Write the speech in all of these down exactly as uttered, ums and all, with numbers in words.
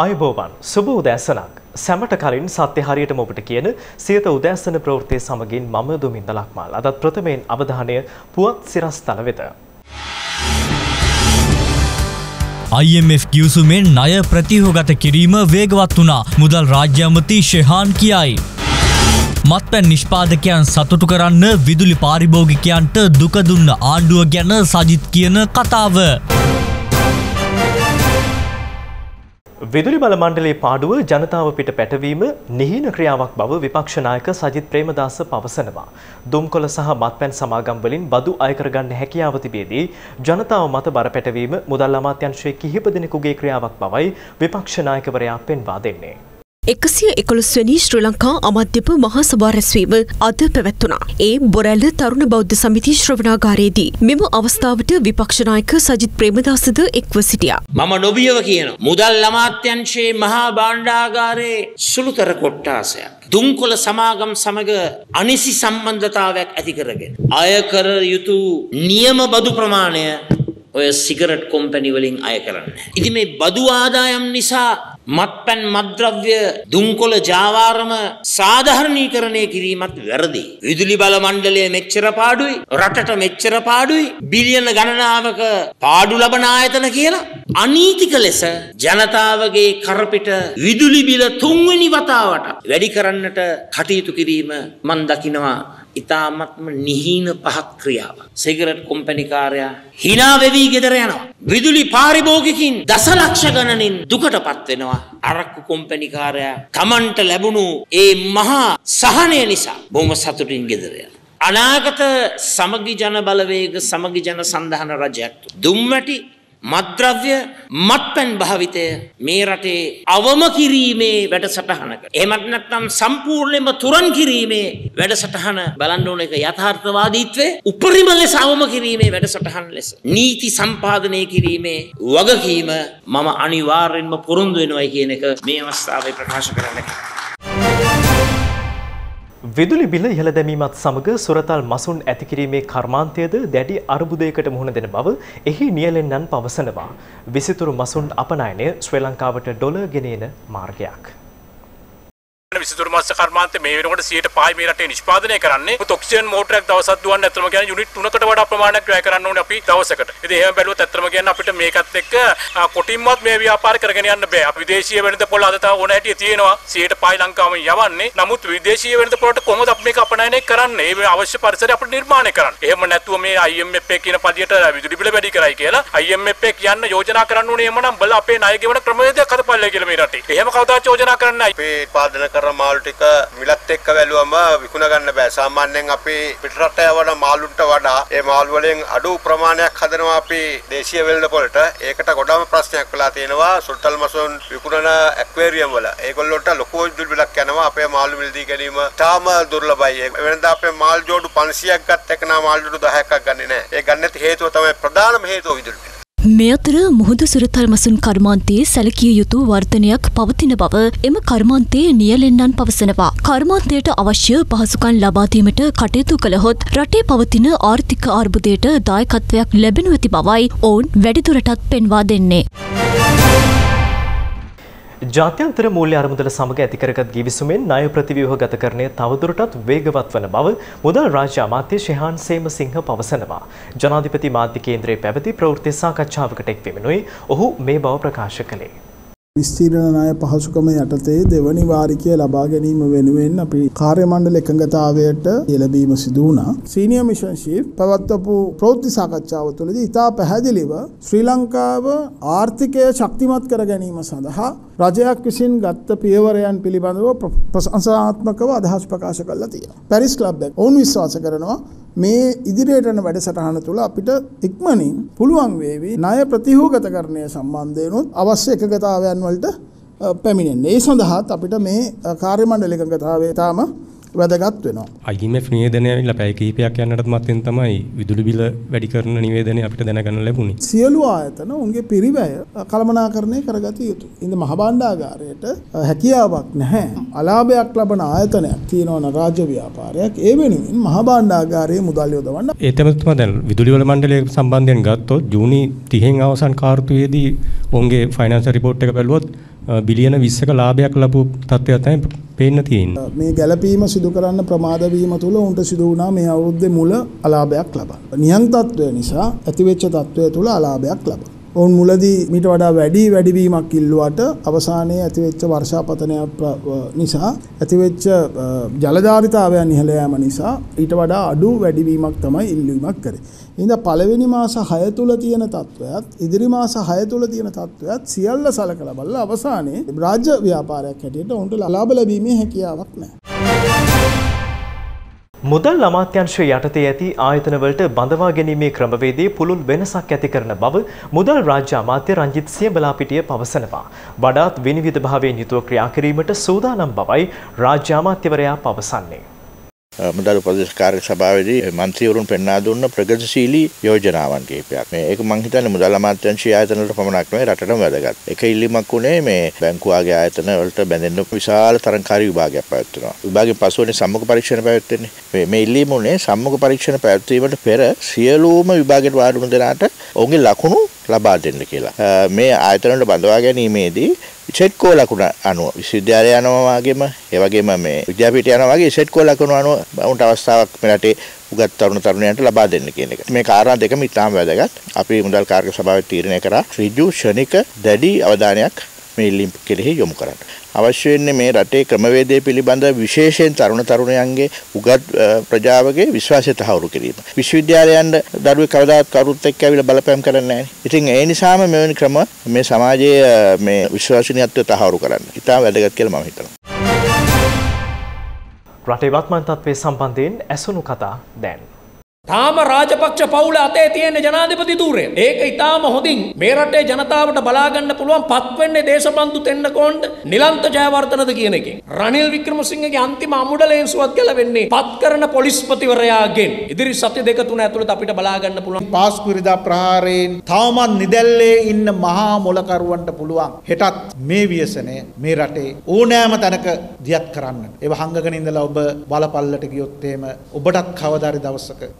ආයුබෝවන් සුබ උදෑසනක් සැමට කලින් සත්‍ය හරියටම ඔබට කියන සියත උදෑසන ප්‍රවෘත්ති සමගින් මම දුමින්ද ලක්මාල් අදත් ප්‍රථමයෙන් අවධානය පුවත් සිරස්තල වෙත I M F ගිවිසුමෙන් ණය ප්‍රතිහොගත කිරීම වේගවත් වුණා මුදල් රාජ්‍ය අමාත්‍ය ෂෙහාන් කියයි මත්පැන් නිෂ්පාදකයන් සතුටු කරන්න විදුලි පාරිභෝගිකයන්ට දුක දුන්න ආණ්ඩුව ගැන සජිත් කියන කතාව විදුලි බල මණ්ඩලයේ පාඩුව ජනතාව පිට පැටවීම නිහින ක්‍රියාවක් බව විපක්ෂ නායක සජිත් ප්‍රේමදාස පවසනවා. දුම්කොළ සහ මත්පැන් සමාගම් වලින් බදු අය කරගන්න හැකියාව තිබෙදී ජනතාව මත බර පැටවීම මුදල් අමාත්‍යාංශයේ කිහිප දෙනෙකුගේ ක්‍රියාවක් බවයි විපක්ෂ නායකවරයා පෙන්වා දෙන්නේ. එකසිය එකොළොස් වෙනි ශ්‍රී ලංකා අමාත්‍යප මහා සභාව රැස්වීම අද පැවැත්වුණා. ඒ බොරැල්ල තරුණ බෞද්ධ සමිති ශ්‍රවණාගාරයේදී මෙම අවස්ථාවට විපක්ෂ නායක සජිත් ප්‍රේමදාසද එක්ව සිටියා. මම නොබියව කියන මුදල් අමාත්‍යාංශයේ මහා භාණ්ඩාගාරයේ සුළුතර කොට්ටාසයක් දුම්කොළ සමාගම් සමග අනිසි සම්බන්ධතාවයක් ඇති කරගෙන අය කර යුතු නියම බදු ප්‍රමාණය ඔය සිගරට් කම්පැනි වලින් අය කරන්නේ. ඉතින් මේ බදු ආදායම් නිසා මත්පැන් මද්ද්‍රව්‍ය දුම්කොළ ජාවාරම සාධාරණීකරණය කිරීමත් වැරදි. විදුලි බල මණ්ඩලය මෙච්චර පාඩුයි, රටට මෙච්චර පාඩුයි, බිලියන ගණනාවක පාඩු ලබන ආයතන කියලා අනීතික ලෙස ජනතාවගේ කරපිට විදුලි බිල තුන්වෙනි වතාවට වැඩි කරන්නට කටයුතු කිරීම මම දකිනවා ඉතාමත්ම නිහින පහක් ක්‍රියාවක්. සිගරට් කම්පැනි කාර්යා hina වෙවි ගෙදර යනවා. විදුලි පාරිභෝගිකයින් දසලක්ෂ ගණනින් දුකටපත් වෙනවා. අරක්කු කම්පැනි කාර්යා තමන්ට ලැබුණු ඒ මහා සහනය නිසා බොහොම සතුටින් ගෙදර යනවා. අනාගත සමගි ජන බලවේග සමගි ජන සන්ධාන රජයක් දුම්වැටි මත්ද්‍රව්‍ය මත්පැන් භාවිතය මේ රටේ අවම කිරීමේ වැඩසටහනක එහෙමත් නැත්නම් සම්පූර්ණයෙන්ම තුරන් කිරීමේ වැඩසටහන බලන්න ඕන එක යථාර්ථවාදීත්වයේ උපරිම ලෙස අවම කිරීමේ වැඩසටහන ලෙස නීති සම්පාදනය කිරීමේ වගකීම මම අනිවාර්යෙන්ම පුරුදු වෙනවයි කියන එක මේ අවස්ථාවේ ප්‍රකාශ කරන්න. විදුලි බිල ඉහළ දැමීමත් සමග සුරතල් මසුන් ඇති කිරීමේ කර්මාන්තයද දැඩි අර්බුදයකට මුහුණ දෙන බව එහි නියැලෙන්නන් පවසනවා. විසිතුරු මසුන් අපනයනය ශ්‍රී ලංකාවට ඩොලර් ගෙනෙන මාර්ගයක්. විසිතුරු මස් කර්මාන්තය මේ වෙනකොට සියයට පහයි මේ රටේ නිෂ්පාදනය කරන්නේ. මුත් ඔක්සිජන් මෝටරයක් දවසක් දුවන්න ඇත්තම කියන්නේ යුනිට් තුනකට වඩා ප්‍රමාණයක් වැය කරන්න ඕනේ අපි දවසකට. ඉතින් එහෙම බැලුවොත් ඇත්තම කියන්නේ අපිට මේකත් එක්ක කොටින්වත් මේ ව්‍යාපාර කරගෙන යන්න බෑ. අපි විදේශීය වෙළඳ පොළ අද තව ඕන හැටියේ තියෙනවා. සියයට පහයි ලංකාවෙන් යවන්නේ. නමුත් විදේශීය වෙළඳ පොළට කොහොමද අපි මේක අපනයනය කරන්නේ? ඒ අවශ්‍ය පරිසරය අපිට නිර්මාණය කරන්න. එහෙම නැතුව මේ I M F එක කියන පදියට විදුලි බිල වැඩි කරයි කියලා I M F එක කියන්න යෝජනා කරන්න ඕනේ. එමනම් බල අපේ ණය ගෙවන ක්‍රමවේදයක් හදපල්ලා කියලා මේ රටේ. එහෙම කවදාවත් යෝජනා කරන්නේ නැහැ. මේ පාදන කරන මාළු ටික මිලත් එක්ක වැළුවම විකුණ ගන්න බෑ. සාමාන්‍යයෙන් අපි පිටරට යවන මාළුන්ට වඩා මේ මාළු වලින් අඩු ප්‍රමාණයක් හදනවා අපි දේශීය වෙළඳ පොළට. ඒකට ගොඩම ප්‍රශ්නයක් වෙලා තියෙනවා සුල්තල් මසොන් විකුණන ඇක්වේරියම් වල. ඒගොල්ලොන්ට ලොකු විදුලි බිලක් යනවා. අපේ මාළු මිලදී ගැනීම තාම දුර්ලභයි. වෙනදා අපේ මාල් ජෝඩු පන්සියයක් ගත්ත එක නා මාල් ජෝඩු දහයක් ගන්නේ නැහැ. ඒ ගන්නත් හේතුව තමයි ප්‍රධානම හේතුව විදුලි බිල. මේ අතර මුහුදු සුරතල් මසුන් කර්මාන්තයේ සැලකිය යුතු වර්ධනයක් පවතින බව එම කර්මාන්තයේ නියැලෙන්නන් පවසනවා. කර්මාන්තයට අවශ්‍ය පහසුකම් ලබා දීමට කටයුතු කළහොත් රටේ පවතින ආර්ථික අර්බුදයට දායකත්වයක් ලැබෙනු ඇති බවයි ඔවුන් වැඩිදුරටත් පෙන්වා දෙන්නේ. ජාත්‍යන්තර මූල්‍ය අරමුදල සමග ඇතිකරගත් ගිවිසුමෙන් ණය ප්‍රතිව්‍යුහගතකරණය තවදුරටත් වේගවත් වන බව මුදල් රාජ්‍ය අමාත්‍ය ෂෙහාන් සේමසිංහ පවසනවා. ජනාධිපති මාධ්‍ය කේන්ද්‍රයේ පැවති ප්‍රවෘත්ති සාකච්ඡාවකට එක් වෙමිනුයි ඔහු මේ බව ප්‍රකාශ කළේ. විස්තීර්ණ ණය පහසුකම යටතේ දෙවනි වාරිකය ලබා ගැනීම වෙනුවෙන් අපි කාර්ය මණ්ඩල එකඟතාවයට එළඹීම සිදු වුණා. සීනියර් මිෂන් ෂීප් පවත්වපු ප්‍රවෘත්ති සාකච්ඡාව තුළදී ඉතා පැහැදිලිව ශ්‍රී ලංකාව ආර්ථිකය ශක්තිමත් කර ගැනීම සඳහා රජයක් විසින් ගත්ත පියවරයන් පිළිබඳව ප්‍රශංසාත්මකව අදහස් ප්‍රකාශ කළා තියෙනවා. පැරිස් ක්ලබ් එක ඔවුන් විශ්වාස කරනවා මේ ඉදිරියට යන වැඩසටහන තුළ අපිට ඉක්මනින් පුළුවන් වේවි ණය ප්‍රතිහූගතකරණය සම්බන්ධයෙන් අවශ්‍ය එකඟතාවයන් වලට පැමිණෙන්න. ඒ සඳහාත් අපිට මේ කාර්ය මණ්ඩල එකඟතාවය තාම වැදගත් වෙනවා. I M F නිවේදනය ඇවිල්ලා පැය කිහිපයක් යනකටත් මත්තෙන් තමයි විදුලි බිල වැඩි කරන නිවේදනය අපිට දැනගන්න ලැබුණේ. සියලු ආයතන උන්ගේ පිරිවැය කළමනාකරණය කරගත යුතුයි. ඉතින් මහ භාණ්ඩාගාරයට හැකියාවක් නැහැ. අලාභයක් ලබන ආයතනයක් තියෙනවා නම් රාජ්‍ය ව්‍යාපාරයක් ඒ වෙනුවෙන් මහ භාණ්ඩාගාරයේ මුදල් යොදවන්න. ඒ තමයි දැන් විදුලි බල මණ්ඩලය සම්බන්ධයෙන් ගත්තොත් ජූනි තිහෙන් අවසන් කාර්තුවේදී උන්ගේ ෆයිනෑන්ෂල් රිපෝට් එක බැලුවොත් බිලියන විස්සක ලාභයක් ලැබු තත්ත්වයක් තමයි පේන්න තියෙන්නේ. මේ ගැළපීම සිදු කරන්න ප්‍රමාද වීම තුල උන්ට සිදු වුණා මේ අවුරුද්දේ මුල අලාභයක් ලබන. නියම් තත්ත්වය නිසා ඇතිවෙච්ච තත්ත්වය තුල අලාභයක් ලබන. ඔවුන් මුලදී මීට වඩා වැඩි වැඩිවීමක් ඉල්ලුවට අවසානයේ ඇතිවෙච්ච වර්ෂාපතනයක් නිසා ඇතිවෙච්ච ජලධාරිතාවයන් ඉහළ යාම නිසා ඊට වඩා අඩු වැඩිවීමක් තමයි ඉල්ලීමක් කරේ. ඉතින් පළවෙනි මාස හය තුල තියෙන තත්වයත් ඉදිරි මාස හය තුල තියෙන තත්වයත් සියල්ල සලකලා බලලා අවසානයේ රාජ්‍ය ව්‍යාපාරයක් හැටියට උන්ට ලාභ ලැබීමේ හැකියාවක් නැහැ. මුදල් අමාත්‍යාංශය යටතේ ඇති ආයතනවලට බඳවා ගැනීමේ ක්‍රමවේදයේ පුළුල් වෙනසක් ඇති කරන බව මුදල් රාජ්‍ය අමාත්‍ය රංජිත් සියඹලාපිටිය පවසනවා. වඩාත් විනිවිදභාවයෙන් යුතුව ක්‍රියා කිරීමට සූදානම් බවයි රාජ්‍ය අමාත්‍යවරයා පවසන්නේ. මුදල් ප්‍රදේශ කාර්ය සභාවේදී මන්ත්‍රීවරුන් පෙන්වා දුන්න ප්‍රගතිශීලී යෝජනාවන් කිහිපයක්. මේක මම හිතන්නේ මුදල් අමාත්‍යාංශය ආයතනවලට පමණක් නෙවෙයි රටටම වැදගත්. එක ඉල්ලීමක් උනේ මේ බැංකුවාගේ ආයතන වලට බැඳෙන්න විශාල තරංකාරී විභාගයක් පැවැත්වෙනවා. විභාගයෙන් පසුවනේ සම්මුඛ පරීක්ෂණ පැවැත්වෙන්නේ. මේ මේ ඉල්ලීම උනේ සම්මුඛ පරීක්ෂණ පැවැත්වීමට පෙර සියලුම විභාගයට වාඩිම දෙනාට ඔවුන්ගේ ලකුණු ලබා දෙන්න කියලා. මේ ආයතන වලට බඳවා ගැනීමේදී සෙට්කෝ ලකුණ අනුව විශ්වවිද්‍යාලය යනවා වගේම ඒ වගේම මේ විද්‍යාපීඨ යනවා වගේ සෙට්කෝ ලකුණ අනුව උන්ට අවස්ථාවක් මේ රටේ උගත් තරුණ තරුණියන්ට ලබා දෙන්න කියන එක. මේ කාරණා දෙකම ඉතාම වැදගත්. අපි මුදල් කාර්ය සභාවේ තීරණය කරා ඍජු ශනික දැඩි අවධානයක් මේ ඉල්ලීම් කෙරෙහි යොමු කරන්න. අවශ්‍ය වෙන්නේ මේ රටේ ක්‍රමවේදය පිළිබඳ විශේෂයෙන් තරුණ තරුණියන්ගේ උගත් ප්‍රජාවගේ විශ්වාසය තහවුරු කිරීම. විශ්වවිද්‍යාලයන් දරුවෙක් කවදාත් කවුරුත් එක්ක ඇවිල්ලා බලපෑම් කරන්නේ නැහැ. ඉතින් ඒ නිසාම මෙවැනි ක්‍රම මේ සමාජයේ මේ විශ්වාසනීයත්වය තහවුරු කරන්න. ඉතාම වැදගත් කියලා මම හිතනවා. රටේ වර්තමාන තත්ත්වය සම්බන්ධයෙන් ඇසුණු කතා දැන් තාම රාජපක්ෂ පවුල අතේ තියෙන ජනාධිපති ධූරය. ඒක ඉතාම හොඳින් මේ රටේ ජනතාවට බලා ගන්න පුළුවන් පත් වෙන්නේ දේශබන්දු තෙන්නකෝන්ට නිලන්ත ජයවර්ධනද කියන එකෙන්. රනිල් වික්‍රමසිංහගේ අන්තිම අමුඩලේන්සුවත් ගැලවෙන්නේ පත් කරන පොලිස්පතිවරයාගෙන්. ඉදිරි සති දෙක තුන ඇතුළත අපිට බලා ගන්න පුළුවන් පාස්කුරිදා ප්‍රහාරයෙන් තාමත් නිදැල්ලේ ඉන්න මහා මොලකරුවන්ට පුළුවන් හෙටත් මේ ව්‍යසනය මේ රටේ ඕනෑම තැනක දියත් කරන්න. ඒව හංගගෙන ඉඳලා ඔබ බලපල්ලට ගියොත් එහෙම ඔබටත් කවදාරි දවසක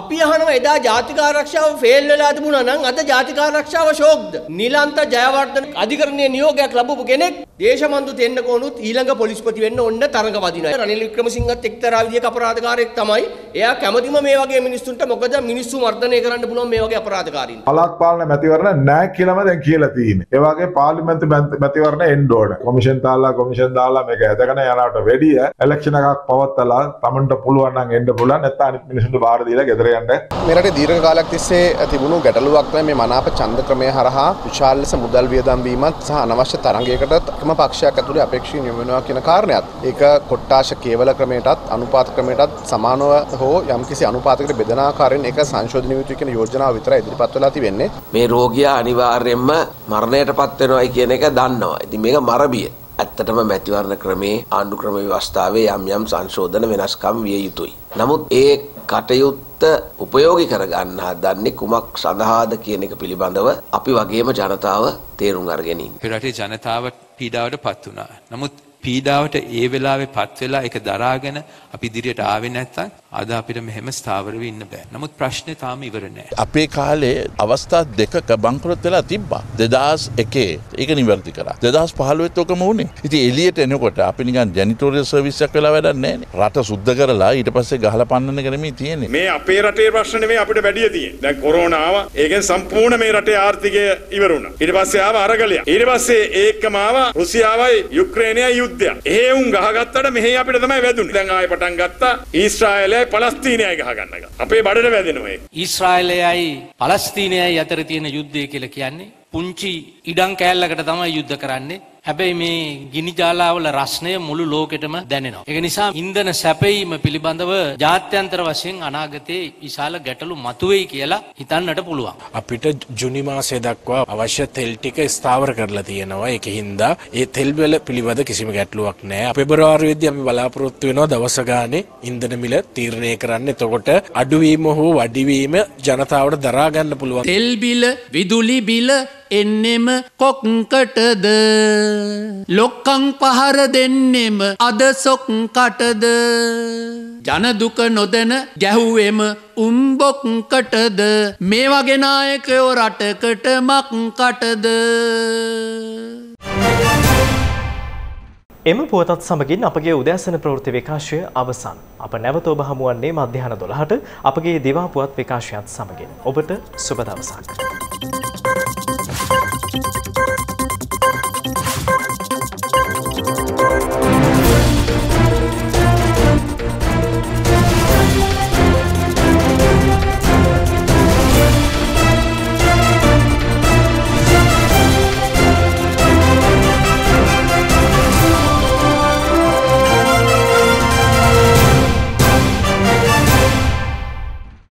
අපි අහනවා එදා ජාතික ආරක්ෂාව ෆේල් වෙලා තිබුණා නම් අද ජාතික ආරක්ෂාව ෂෝක්ද? නිලන්ත ජයවර්ධන අධිකරණයේ නියෝගයක් ලැබපු කෙනෙක් දේශබන්දු තෙන්නකෝනුත් ඊළඟ පොලිස්පති වෙන්න ඔන්න තරඟ වදිනවා. රනිල් වික්‍රමසිංහත් එක්තරා විදිහක අපරාධකාරයෙක් තමයි. එයා කැමැතිම මේ වගේ මිනිස්සුන්ට මොකද මිනිස්සු මර්ධනය කරන්න පුළුවන් මේ වගේ අපරාධකාරීන්. පළාත් පාලන මැතිවරණ නැහැ කියලාම දැන් කියලා තියෙන්නේ. ඒ වගේ පාර්ලිමේන්තු මැතිවරණ එන්න ඕන. කොමිෂන් තාලා කොමිෂන් දාලා මේක හදගෙන යනවට වැඩිය ඉලෙක්ෂන් එකක් පවත්ලා තමන්ට පුළුවන් නම් එන්න පුළුවන් නැත්නම් මිනිසුන්ට බාර දීලා ගෙදර යන්න. මේ රටේ දීර්ඝ කාලයක් තිස්සේ තිබුණු ගැටලුවක් තමයි මේ මනාප ඡන්ද ක්‍රමය හරහා විශාල ලෙස මුදල් වියදම් වීමත් සහ අනවශ්‍ය තරඟයකටත් එකම පක්ෂයක් ඇතුලේ අපේක්ෂණීය වෙනවා කියන කාරණයත්. ඒක කොට්ටාෂ කේවල ක්‍රමයටත් අනුපාත ක්‍රමයටත් සමානව හෝ යම්කිසි අනුපාතයකට බෙදන ආකාරයෙන් ඒක සංශෝධනය යුතුයි කියන යෝජනාව විතරයි ඉදිරිපත් වෙලා තිබෙන්නේ. මේ රෝගියා අනිවාර්යයෙන්ම මරණයටපත් වෙනවායි කියන එක දන්නවා. ඉතින් මේක මරබිය. ඇත්තටම මැතිවරණ ක්‍රමේ ආණ්ඩු ක්‍රම ව්‍යවස්ථාවේ යම් යම් සංශෝධන වෙනස්කම් විය යුතුයි. නමුත් ඒ කටයුත්ත උපයෝගී කරගන්න හදන්නේ කුමක් සඳහාද කියන එක පිළිබඳව අපි වගේම ජනතාව තේරුම් අරගෙන ඉන්නේ. රටේ ජනතාව පීඩාවට පත් වුණා. නමුත් පීඩාවට ඒ වෙලාවේ පත් වෙලා ඒක දරාගෙන අපි ඉදිරියට ආවේ නැත්නම් අද අපිට මෙහෙම ස්ථාවරව ඉන්න බෑ. නමුත් ප්‍රශ්නේ තාම ඉවර නෑ. අපේ කාලේ අවස්ථා දෙකක බංකොලොත් වෙලා තිබ්බා. දෙදහස් එකේ ඒක නිවැරදි කරා. දෙදහස් පහළොවේත් ඔකම වුණේ. ඉතින් එළියට එනකොට අපි නිකන් ජැනිටෝරියල් සර්විස් එකක් වෙලා වැඩක් නෑනේ. රට සුද්ධ කරලා ඊට පස්සේ ගහලා පන්නන්න කරමී තියෙන්නේ. මේ අපේ රටේ ප්‍රශ්න නෙමෙයි අපිට වැඩිය තියෙන්නේ. දැන් කොරෝනා ආවා. ඒකෙන් සම්පූර්ණ මේ රටේ ආර්ථිකය ඉවර වුණා. ඊට පස්සේ ආවා අරගලය. ඊට පස්සේ ඒකම ආවා රුසියාවයි යුක්‍රේනයයි යුද්ධය. එහෙවුන් ගහගත්තට මෙහි අපිට තමයි වැදුනේ. දැන් ආයෙ පටන් ගත්තා ඊශ්‍රායලය පලස්තීනයයි ගහගන්න එක. අපේ බඩට වැදෙනවා ඒක. ඊශ්‍රායලයයි පලස්තීනයයි අතර තියෙන යුද්ධය කියලා කියන්නේ පුංචි ඉඩම් කෑල්ලකට තමයි යුද්ධ කරන්නේ. හැබැයි මේ ගිනි ජාලාවල රස්නය මුළු ලෝකෙටම දැනෙනවා. ඒක නිසා ඉන්ධන සැපයීම පිළිබඳව ජාත්‍යන්තර වශයෙන් අනාගතයේ විශාල ගැටලු මතුවේයි කියලා හිතන්නට පුළුවන්. අපිට ජුනි මාසය දක්වා අවශ්‍ය තෙල් ටික ස්ථාවර කරලා තියෙනවා. ඒකින්ද ඒ තෙල් වල පිළිබඳ කිසිම ගැටලුවක් නැහැ. පෙබරවාරියේදී අපි බලාපොරොත්තු වෙනවා දවස ගානේ ඉන්ධන මිල තීරණය කරන්න. එතකොට අඩුවීම හෝ වැඩිවීම ජනතාවට දරා ගන්න පුළුවන්. තෙල් බිල, විදුලි බිල එන්නෙම කොක්කටද ලොක්කං පහර දෙන්නෙම අද සොක්කටද ජන දුක නොදැන ගැහුවෙම උම්බොක්කටද මේ වගේ නායකයෝ රටකට මක්කටද. එම පුවතත් සමගින් අපගේ උදෑසන ප්‍රවෘත්ති විකාශය අවසන්. අප නැවත ඔබ හමුවන්නේ මධ්‍යහන දොළහට අපගේ දිවා පුවත් විකාශයත් සමගින්. ඔබට සුබ දවසක්.